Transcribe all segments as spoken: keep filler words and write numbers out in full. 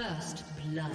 First blood.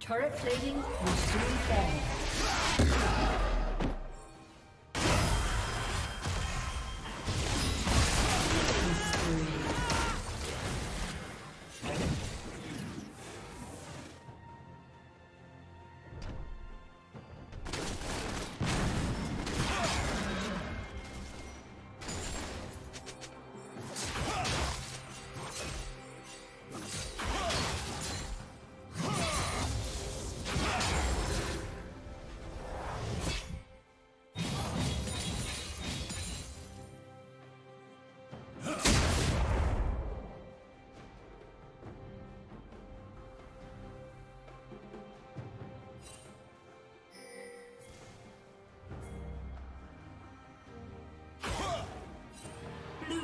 Turret plating will soon fall.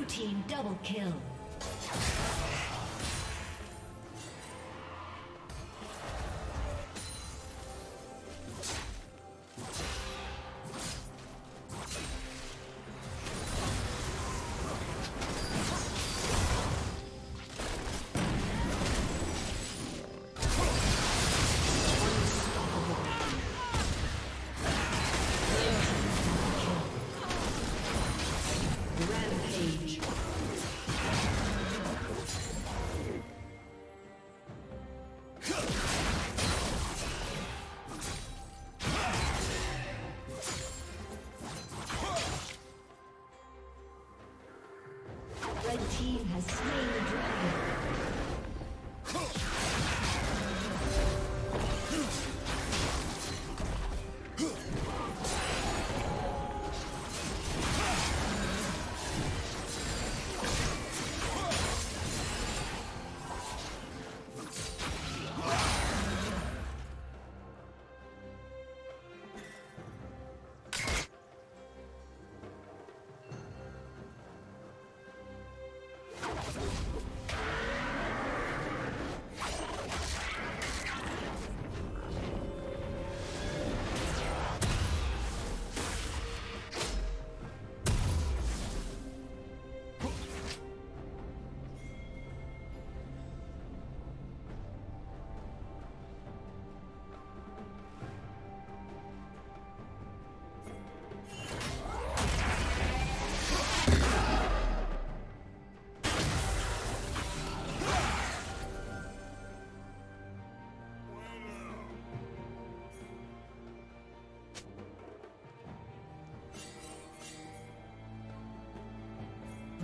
Team double kill.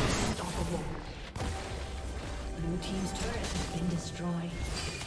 Unstoppable. Blue team's turret has been destroyed.